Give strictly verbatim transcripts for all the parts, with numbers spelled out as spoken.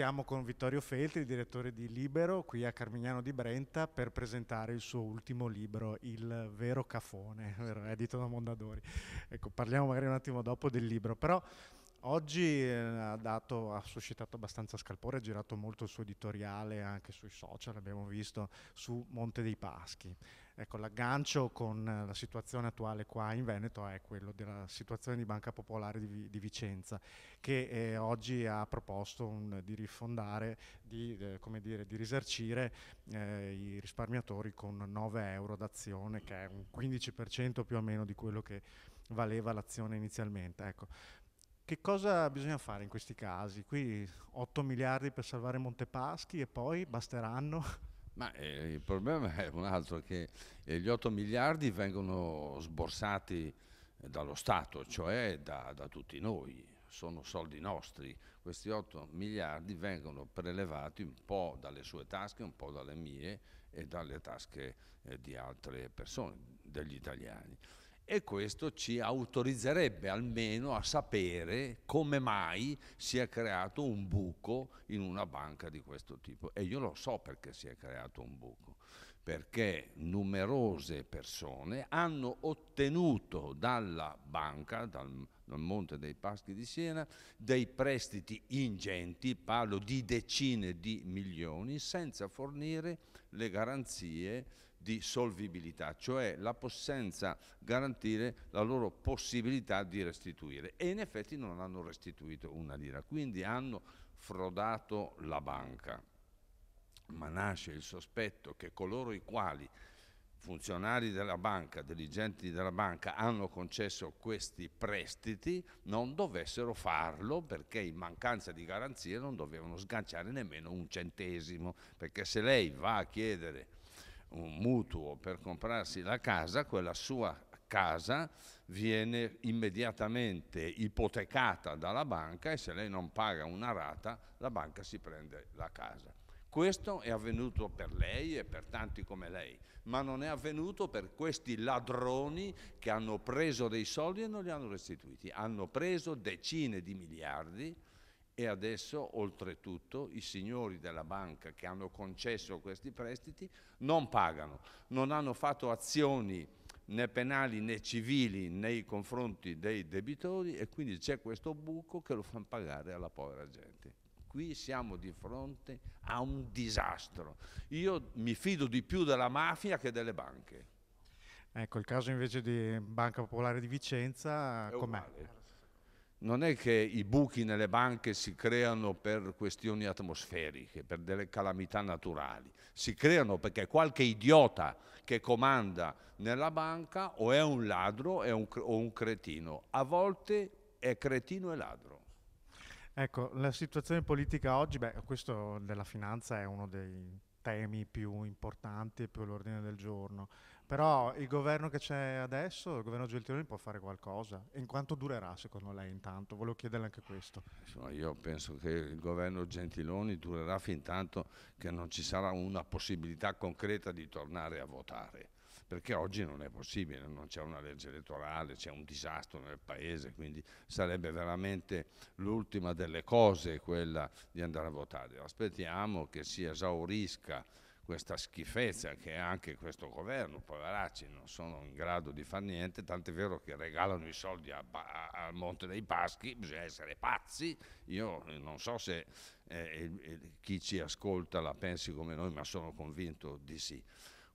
Siamo con Vittorio Feltri, direttore di Libero, qui a Carmignano di Brenta, per presentare il suo ultimo libro, Il vero cafone, edito da Mondadori. Ecco, parliamo magari un attimo dopo del libro, però oggi eh, ha, dato, ha suscitato abbastanza scalpore, ha girato molto il suo editoriale anche sui social, abbiamo visto, su Monte dei Paschi. Ecco, l'aggancio con la situazione attuale qua in Veneto è quello della situazione di Banca Popolare di, di Vicenza, che eh, oggi ha proposto un, di rifondare, di, eh, come dire, di risarcire eh, i risparmiatori con nove euro d'azione, che è un quindici per cento più o meno di quello che valeva l'azione inizialmente. Ecco. Che cosa bisogna fare in questi casi? Qui otto miliardi per salvare Monte Paschi e poi basteranno? Ma eh, il problema è un altro, che eh, gli otto miliardi vengono sborsati eh, dallo Stato, cioè da, da tutti noi, sono soldi nostri. Questi otto miliardi vengono prelevati un po' dalle sue tasche, un po' dalle mie e dalle tasche eh, di altre persone, degli italiani. E questo ci autorizzerebbe almeno a sapere come mai si è creato un buco in una banca di questo tipo. E io lo so perché si è creato un buco, perché numerose persone hanno ottenuto dalla banca, dal, dal Monte dei Paschi di Siena, dei prestiti ingenti, parlo di decine di milioni, senza fornire le garanzie di solvibilità, cioè la senza garantire la loro possibilità di restituire, e in effetti non hanno restituito una lira, quindi hanno frodato la banca. Ma nasce il sospetto che coloro i quali, funzionari della banca, dirigenti della banca, hanno concesso questi prestiti, non dovessero farlo perché in mancanza di garanzie non dovevano sganciare nemmeno un centesimo, perché se lei va a chiedere un mutuo per comprarsi la casa, quella sua casa viene immediatamente ipotecata dalla banca e se lei non paga una rata la banca si prende la casa. Questo è avvenuto per lei e per tanti come lei, ma non è avvenuto per questi ladroni che hanno preso dei soldi e non li hanno restituiti. Hanno preso decine di miliardi e adesso oltretutto i signori della banca che hanno concesso questi prestiti non pagano, non hanno fatto azioni né penali né civili nei confronti dei debitori e quindi c'è questo buco che lo fanno pagare alla povera gente. Qui siamo di fronte a un disastro. Io mi fido di più della mafia che delle banche. Ecco, il caso invece di Banca Popolare di Vicenza com'è? Non è che i buchi nelle banche si creano per questioni atmosferiche, per delle calamità naturali, si creano perché qualche idiota che comanda nella banca o è un ladro è un, o un cretino, a volte è cretino e ladro. Ecco, la situazione politica oggi, beh, questo della finanza è uno dei temi più importanti e più all'ordine del giorno, però il governo che c'è adesso, il governo Gentiloni, può fare qualcosa. E in quanto durerà secondo lei intanto? Volevo chiederle anche questo. Insomma, io penso che il governo Gentiloni durerà fin tanto che non ci sarà una possibilità concreta di tornare a votare, perché oggi non è possibile, non c'è una legge elettorale, c'è un disastro nel paese, quindi sarebbe veramente l'ultima delle cose quella di andare a votare. Aspettiamo che si esaurisca questa schifezza che ha anche questo governo, poveracci, non sono in grado di far niente, tant'è vero che regalano i soldi al Monte dei Paschi, bisogna essere pazzi. Io non so se eh, eh, chi ci ascolta la pensi come noi, ma sono convinto di sì.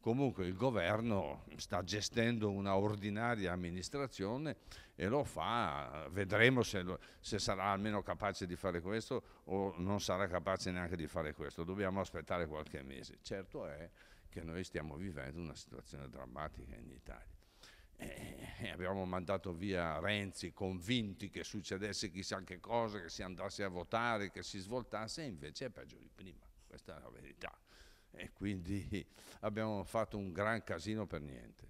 Comunque il governo sta gestendo una ordinaria amministrazione e lo fa, vedremo se, lo, se sarà almeno capace di fare questo o non sarà capace neanche di fare questo, dobbiamo aspettare qualche mese. Certo è che noi stiamo vivendo una situazione drammatica in Italia. E abbiamo mandato via Renzi convinti che succedesse chissà che cosa, che si andasse a votare, che si svoltasse, e invece è peggio di prima, questa è la verità. E quindi abbiamo fatto un gran casino per niente.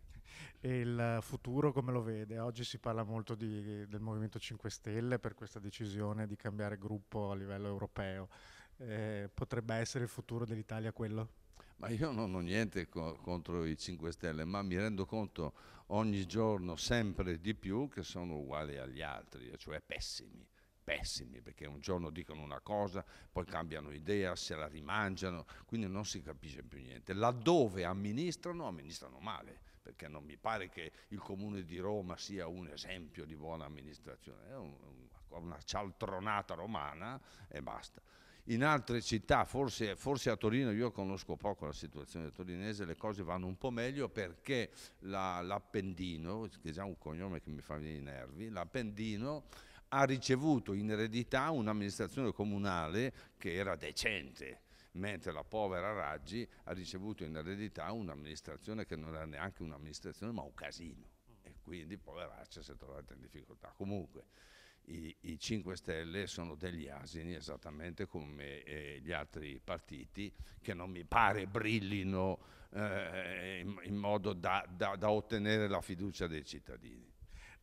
E il futuro come lo vede? Oggi si parla molto di, del Movimento Cinque Stelle per questa decisione di cambiare gruppo a livello europeo. Eh, potrebbe essere il futuro dell'Italia quello? Ma io non ho niente co- contro i Cinque Stelle, ma mi rendo conto ogni giorno sempre di più che sono uguali agli altri, cioè pessimi. pessimi, perché un giorno dicono una cosa, poi cambiano idea, se la rimangiano, quindi non si capisce più niente. Laddove amministrano, amministrano male, perché non mi pare che il Comune di Roma sia un esempio di buona amministrazione, è un, una cialtronata romana e basta. In altre città, forse, forse a Torino, io conosco poco la situazione torinese, le cose vanno un po' meglio perché la, l'Appendino, che è già un cognome che mi fa venire i nervi, l'Appendino ha ricevuto in eredità un'amministrazione comunale che era decente, mentre la povera Raggi ha ricevuto in eredità un'amministrazione che non era neanche un'amministrazione ma un casino, e quindi poveraccia si è trovata in difficoltà. Comunque, I, i cinque Stelle sono degli asini, esattamente come eh, gli altri partiti, che non mi pare brillino eh, in, in modo da, da, da ottenere la fiducia dei cittadini.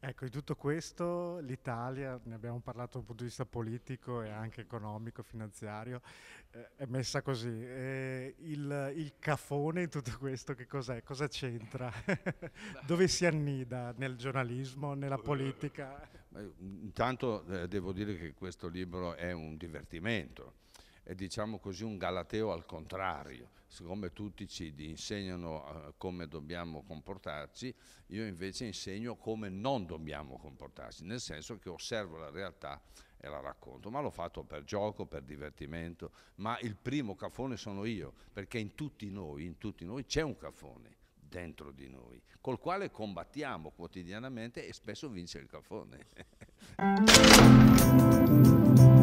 Ecco, di tutto questo l'Italia, ne abbiamo parlato dal punto di vista politico e anche economico, finanziario, eh, è messa così. Eh, il, il cafone in tutto questo che cos'è? Cosa c'entra? Dove si annida? Nel giornalismo, nella politica? Intanto eh, devo dire che questo libro è un divertimento, è diciamo così un galateo al contrario. Siccome tutti ci insegnano uh, come dobbiamo comportarci, io invece insegno come non dobbiamo comportarci, nel senso che osservo la realtà e la racconto, ma l'ho fatto per gioco, per divertimento, ma il primo cafone sono io, perché in tutti noi, in tutti noi c'è un cafone dentro di noi, col quale combattiamo quotidianamente e spesso vince il cafone.